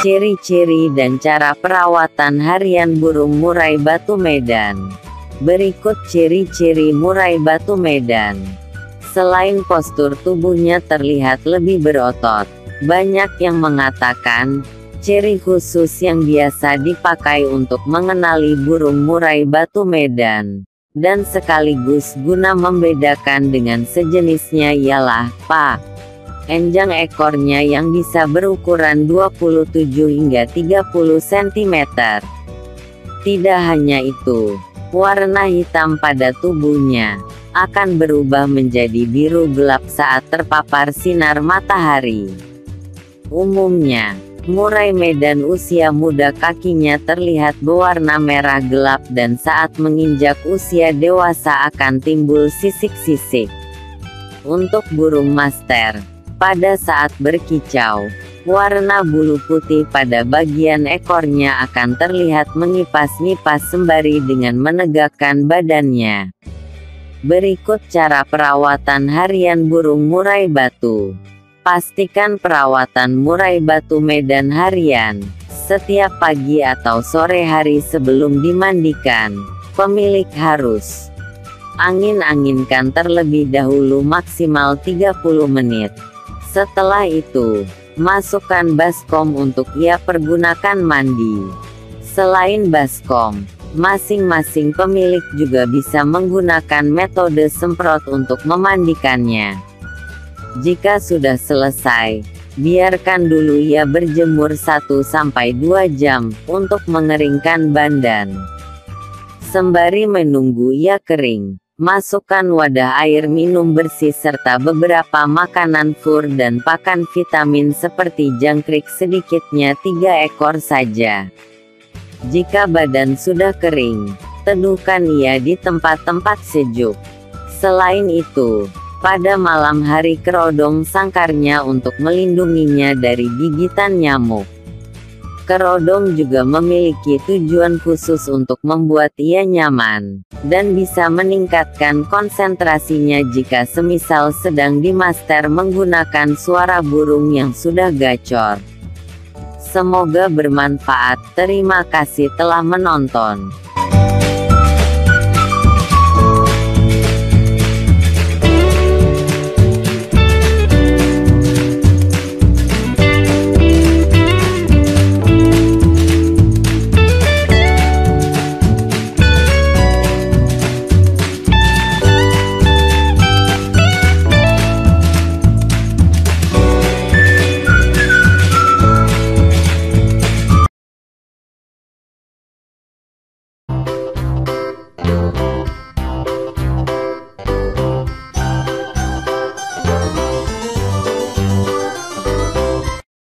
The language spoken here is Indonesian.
Ciri-ciri dan cara perawatan harian burung murai batu Medan. Berikut ciri-ciri murai batu Medan. Selain postur tubuhnya terlihat lebih berotot, banyak yang mengatakan ciri khusus yang biasa dipakai untuk mengenali burung murai batu Medan dan sekaligus guna membedakan dengan sejenisnya ialah panjang ekornya yang bisa berukuran 27 hingga 30 cm. Tidak hanya itu, warna hitam pada tubuhnya akan berubah menjadi biru gelap saat terpapar sinar matahari. Umumnya, murai Medan usia muda kakinya terlihat berwarna merah gelap dan saat menginjak usia dewasa akan timbul sisik-sisik. Untuk burung master, pada saat berkicau, warna bulu putih pada bagian ekornya akan terlihat mengipas-ngipas sembari dengan menegakkan badannya. Berikut cara perawatan harian burung murai batu. Pastikan perawatan murai batu Medan harian. Setiap pagi atau sore hari sebelum dimandikan, pemilik harus angin-anginkan terlebih dahulu maksimal 30 menit. Setelah itu, masukkan baskom untuk ia pergunakan mandi. Selain baskom, masing-masing pemilik juga bisa menggunakan metode semprot untuk memandikannya. Jika sudah selesai, biarkan dulu ia berjemur 1-2 jam untuk mengeringkan badan. Sembari menunggu ia kering, masukkan wadah air minum bersih serta beberapa makanan fur dan pakan vitamin seperti jangkrik sedikitnya 3 ekor saja. Jika badan sudah kering, teduhkan ia di tempat-tempat sejuk. Selain itu, pada malam hari kerodong sangkarnya untuk melindunginya dari gigitan nyamuk. Kerodong juga memiliki tujuan khusus untuk membuat ia nyaman, dan bisa meningkatkan konsentrasinya jika semisal sedang dimaster menggunakan suara burung yang sudah gacor. Semoga bermanfaat. Terima kasih telah menonton.